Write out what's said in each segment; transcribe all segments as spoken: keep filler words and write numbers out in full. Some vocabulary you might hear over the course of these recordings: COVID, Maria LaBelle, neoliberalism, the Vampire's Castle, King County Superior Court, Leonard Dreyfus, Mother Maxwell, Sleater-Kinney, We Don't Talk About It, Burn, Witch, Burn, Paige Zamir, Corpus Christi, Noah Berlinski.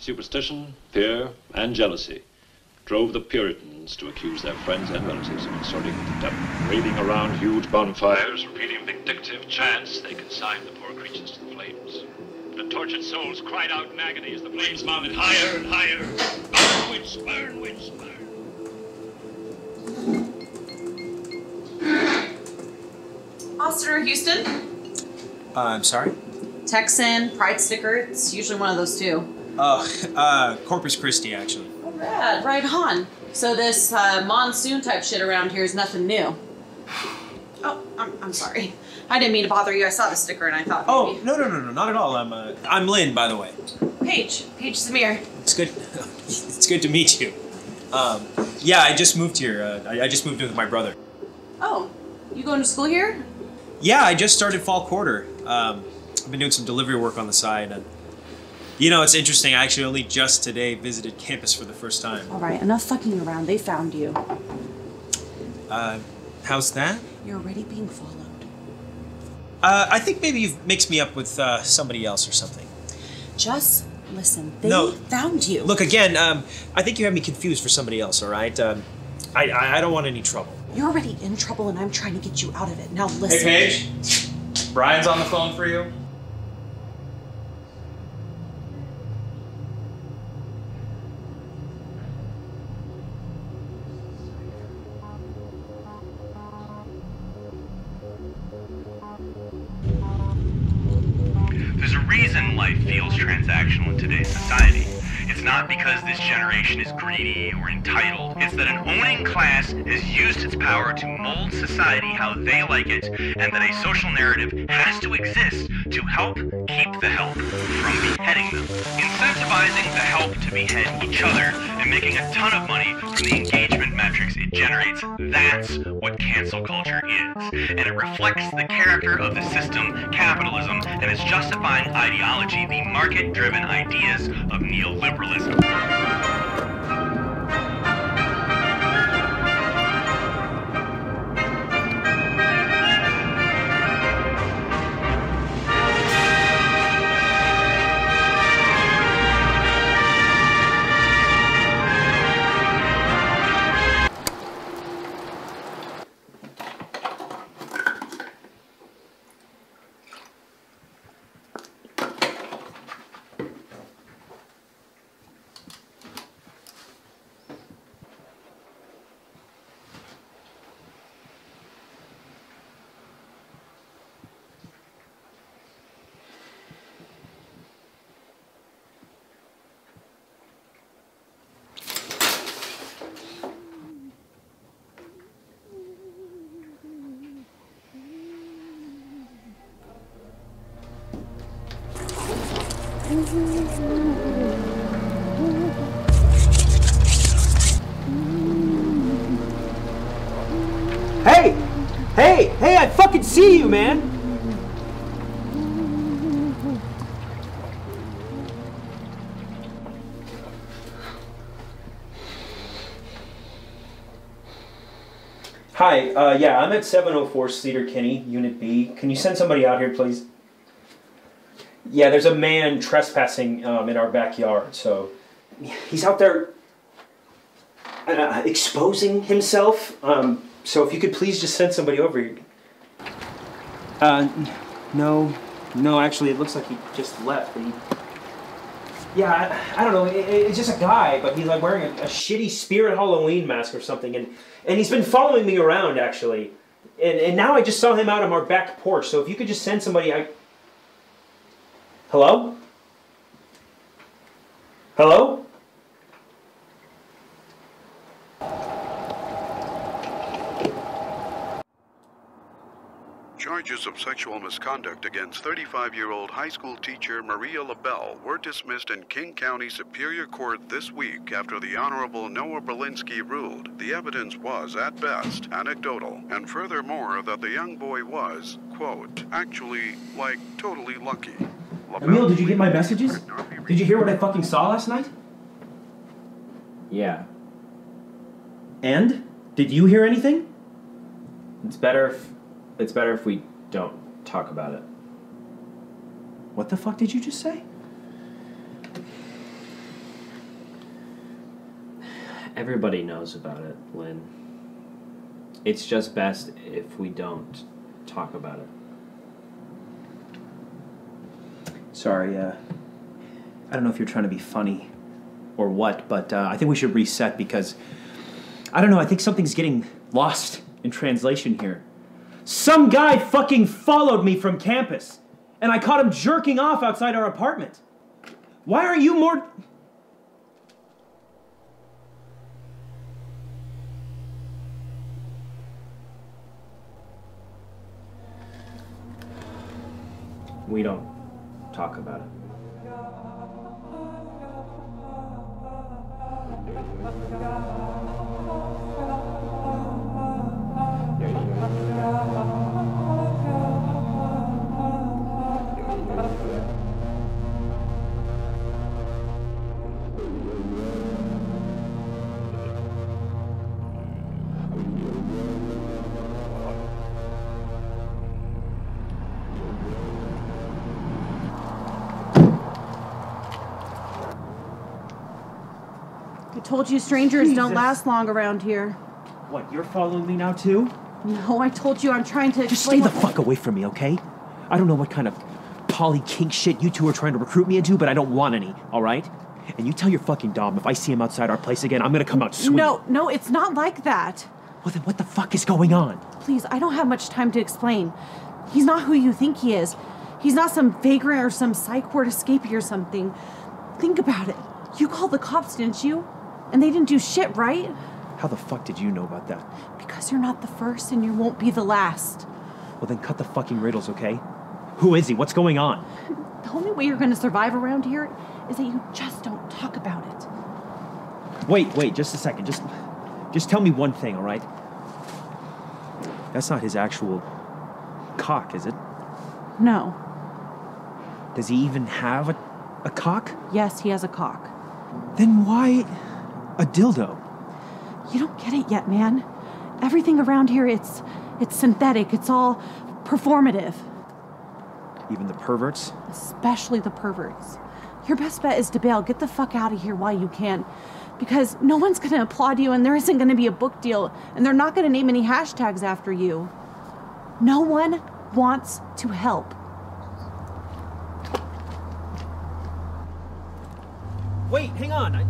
Superstition, fear, and jealousy drove the Puritans to accuse their friends and relatives of consorting with the devil. Raving around huge bonfires, repeating vindictive chants, they consigned the poor creatures to the flames. The tortured souls cried out in agony as the flames mounted higher and higher. Burn, witch, burn, witch, burn. Officer Houston? Uh, I'm sorry? Texan, pride sticker, it's usually one of those two. Oh, uh, Corpus Christi, actually. Oh, right, right on. So this uh, monsoon type shit around here is nothing new. Oh, I'm, I'm sorry. I didn't mean to bother you. I saw the sticker and I thought maybe. Oh, no, no, no, no, not at all. I'm, uh, I'm Lynn, by the way. Paige, Paige Zamir. It's good, it's good to meet you. Um, yeah, I just moved here. Uh, I, I just moved with my brother. Oh, you going to school here? Yeah, I just started fall quarter. Um, I've been doing some delivery work on the side, and you know, it's interesting. I actually only just today visited campus for the first time. All right, enough fucking around. They found you. Uh, how's that? You're already being followed. Uh, I think maybe you've mixed me up with uh, somebody else or something. Just listen. They no, found you. Look, again, um, I think you have me confused for somebody else, all right? Um, I, I, I don't want any trouble. You're already in trouble, and I'm trying to get you out of it. Now listen. Hey, Paige. Brian's on the phone for you. There's a reason life feels transactional in today's society. It's not because this generation is greedy or entitled. It's that an owning class has used its power to mold society how they like it, and that a social narrative has to exist to help keep the help from beheading them. Incentivizing the help to behead each other and making a ton of money from the engagement metrics it generates, that's what cancel culture is. And it reflects the character of the system, capitalism, and its justifying ideology, the market-driven ideas of neoliberalism. Hey! Hey! Hey, I fucking see you, man! Hi, uh, yeah, I'm at seven oh four Sleater-Kinney, Unit B. Can you send somebody out here, please? Yeah, there's a man trespassing um, in our backyard, so he's out there uh, exposing himself. Um, so if you could please just send somebody over here. Uh, no, no, actually, it looks like he just left. He, yeah, I, I don't know. It, it's just a guy, but he's like wearing a, a shitty Spirit Halloween mask or something, and and he's been following me around actually, and and now I just saw him out on our back porch. So if you could just send somebody, I. Hello? Hello? Charges of sexual misconduct against thirty-five-year-old high school teacher Maria LaBelle were dismissed in King County Superior Court this week after the Honorable Noah Berlinski ruled the evidence was, at best, anecdotal, and furthermore that the young boy was, quote, actually, like, totally lucky. Emil, did you get my messages? Did you hear what I fucking saw last night? Yeah. And? Did you hear anything? It's better if... It's better if we don't talk about it. What the fuck did you just say? Everybody knows about it, Lynn. It's just best if we don't talk about it. Sorry, uh, I don't know if you're trying to be funny or what, but uh, I think we should reset because, I don't know, I think something's getting lost in translation here. Some guy fucking followed me from campus, and I caught him jerking off outside our apartment. Why are you more... We don't talk about it. Told you strangers Jesus. Don't last long around here. What, you're following me now too? No, I told you I'm trying to just stay the fuck away from me, okay? I don't know what kind of poly kink shit you two are trying to recruit me into, but I don't want any, all right? And you tell your fucking dom if I see him outside our place again, I'm gonna come out swinging. No, no, it's not like that. Well then what the fuck is going on? Please, I don't have much time to explain. He's not who you think he is. He's not some vagrant or some psych ward escapee or something. Think about it. You called the cops, didn't you? And they didn't do shit, right? How the fuck did you know about that? Because you're not the first and you won't be the last. Well then cut the fucking riddles, okay? Who is he? What's going on? The only way you're gonna survive around here is that you just don't talk about it. Wait, wait, just a second. Just, just tell me one thing, all right? That's not his actual cock, is it? No. Does he even have a, a cock? Yes, he has a cock. Then why... a dildo. You don't get it yet, man. Everything around here, it's it's synthetic. It's all performative. Even the perverts? Especially the perverts. Your best bet is to bail. Get the fuck out of here while you can. Because no one's going to applaud you and there isn't going to be a book deal. And they're not going to name any hashtags after you. No one wants to help. Wait, hang on. I...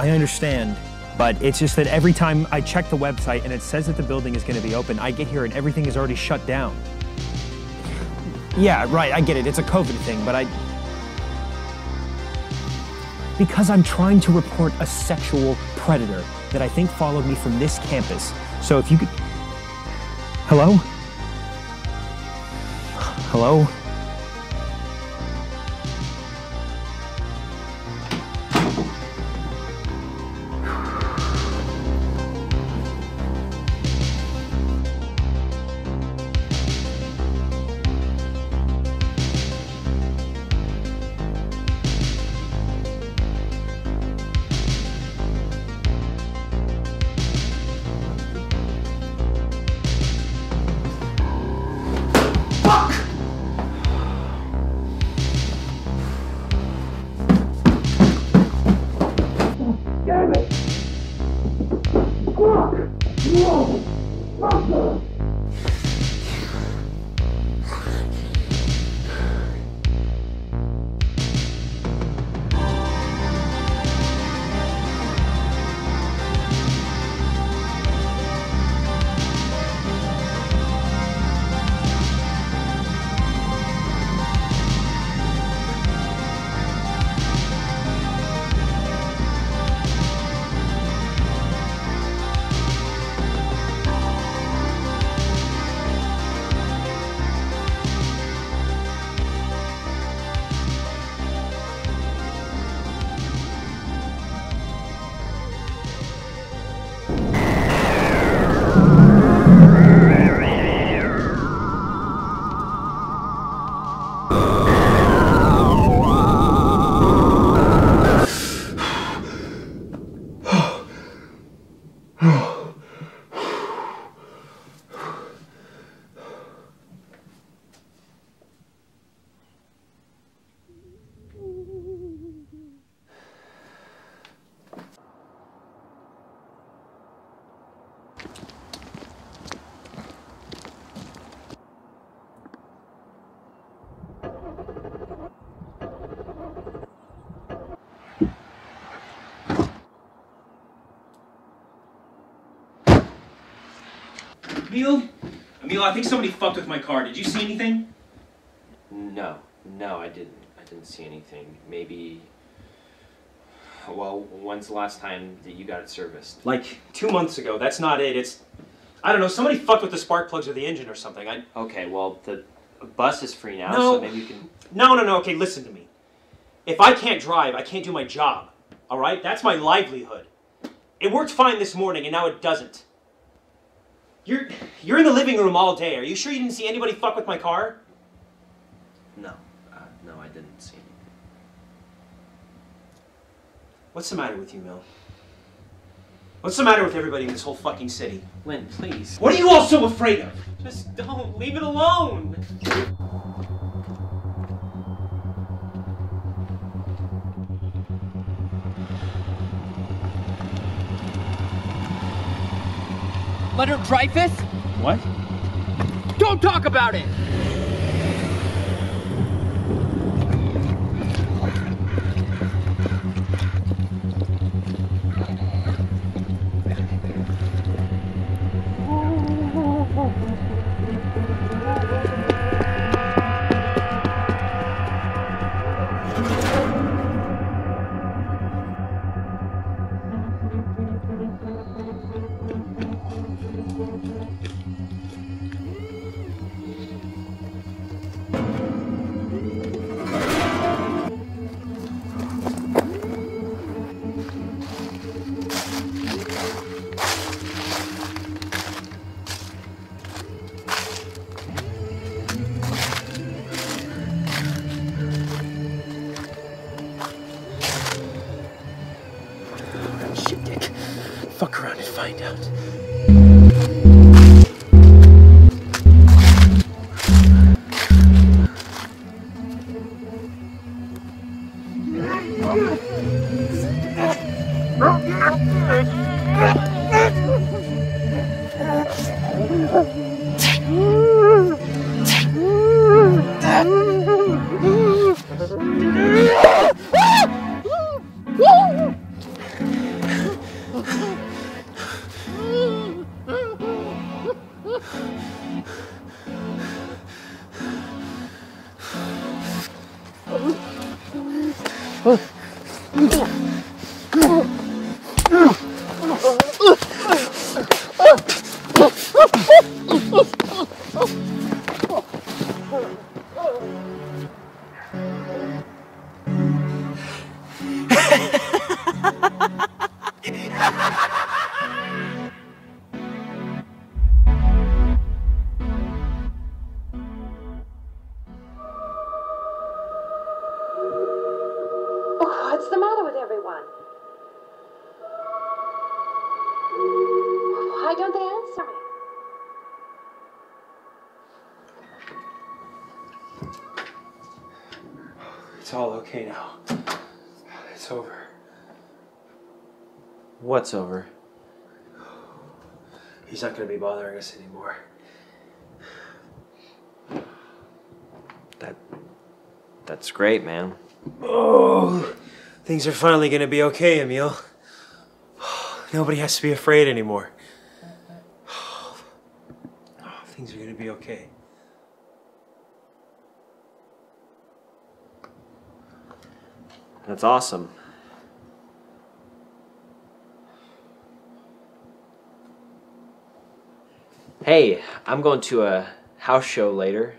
I understand, but it's just that every time I check the website and it says that the building is going to be open, I get here and everything is already shut down. Yeah, right, I get it. It's a COVID thing, but I... Because I'm trying to report a sexual predator that I think followed me from this campus. So if you could... Hello? Hello? Emil? Emil, I think somebody fucked with my car. Did you see anything? No. No, I didn't. I didn't see anything. Maybe... Well, when's the last time that you got it serviced? Like, two months ago. That's not it. It's... I don't know. Somebody fucked with the spark plugs of the engine or something. I... Okay, well, the bus is free now, no. So maybe you can... No, no, no. Okay, listen to me. If I can't drive, I can't do my job. All right? That's my livelihood. It worked fine this morning, and now it doesn't. You're, you're in the living room all day. Are you sure you didn't see anybody fuck with my car? No. Uh, no, I didn't see anything. What's the matter with you, Mel? What's the matter with everybody in this whole fucking city? Lynn, please. What are you all so afraid of? Just don't. Leave it alone. Leonard Dreyfus? What? Don't talk about it! Okay, now. It's over. What's over? He's not going to be bothering us anymore. That... That's great, man. Oh! Things are finally going to be okay, Emil. Nobody has to be afraid anymore. Oh, things are going to be okay. That's awesome. Hey, I'm going to a house show later,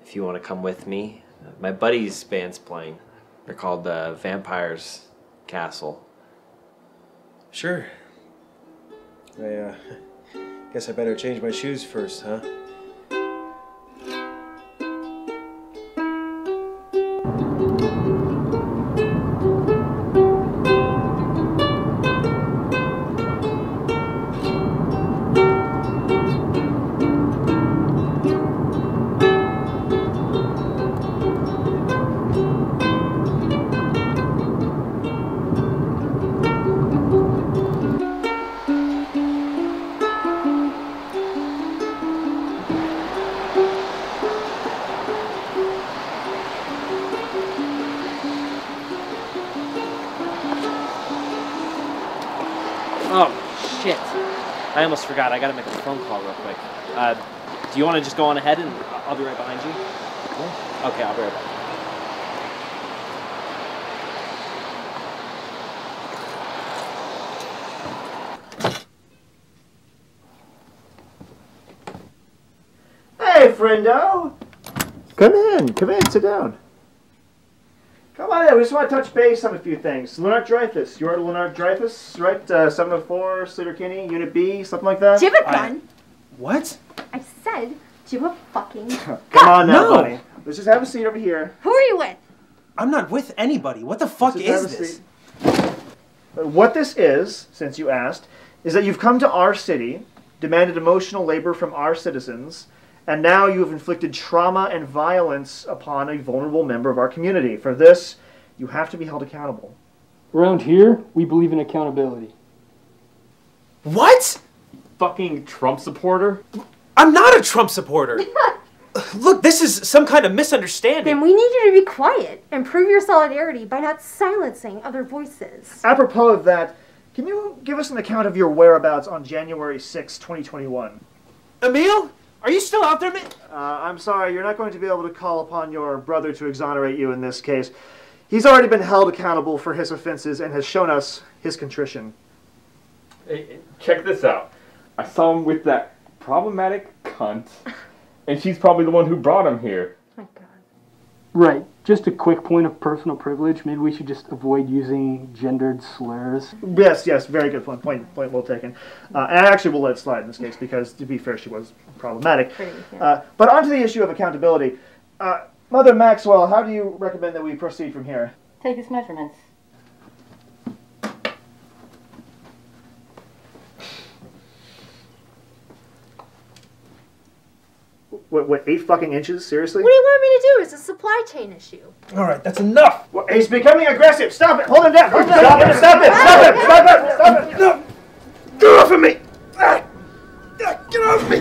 if you want to come with me. My buddy's band's playing. They're called the Vampire's Castle. Sure. I uh, guess I better change my shoes first, huh? Oh, shit. I almost forgot. I got to make a phone call real quick. Uh, do you want to just go on ahead and I'll be right behind you? Yeah. Okay, I'll be right back. Hey, friendo. Come in. Come in. Sit down. Come on in. We just want to touch base on a few things. Leonard Dreyfus. You are Leonard Dreyfus, right? Uh, seven oh four, Sleater-Kinney, Unit B, something like that? Do you have a gun? I... What? I said, do you have a fucking gun? Come on now, no. buddy. Let's just have a seat over here. Who are you with? I'm not with anybody. What the fuck is this? What this is, since you asked, is that you've come to our city, demanded emotional labor from our citizens, and now you have inflicted trauma and violence upon a vulnerable member of our community. For this, you have to be held accountable. Around here, we believe in accountability. What? Fucking Trump supporter? I'm not a Trump supporter! Look, this is some kind of misunderstanding. Then we need you to be quiet and prove your solidarity by not silencing other voices. Apropos of that, can you give us an account of your whereabouts on January sixth, twenty twenty-one? Emil? Are you still out there, man? Uh, I'm sorry, you're not going to be able to call upon your brother to exonerate you in this case. He's already been held accountable for his offenses and has shown us his contrition. Hey, check this out. I saw him with that problematic cunt, and she's probably the one who brought him here. Oh my God. Right. Just a quick point of personal privilege. Maybe we should just avoid using gendered slurs. Yes, yes, very good point. Point, point well taken. Uh, and I actually will let it slide in this case because, to be fair, she was problematic. Uh, but onto the issue of accountability. Uh, Mother Maxwell, how do you recommend that we proceed from here? Take his measurements. What, what, eight fucking inches? Seriously? What do you want me to do? It's a supply chain issue. Alright, that's enough! Well, he's becoming aggressive! Stop it! Hold him down! Stop, stop, it. It. Stop, it. Stop it! Stop it! Stop it! Stop it! Stop it! No! Get off of me! Get off of me!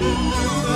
Thank you.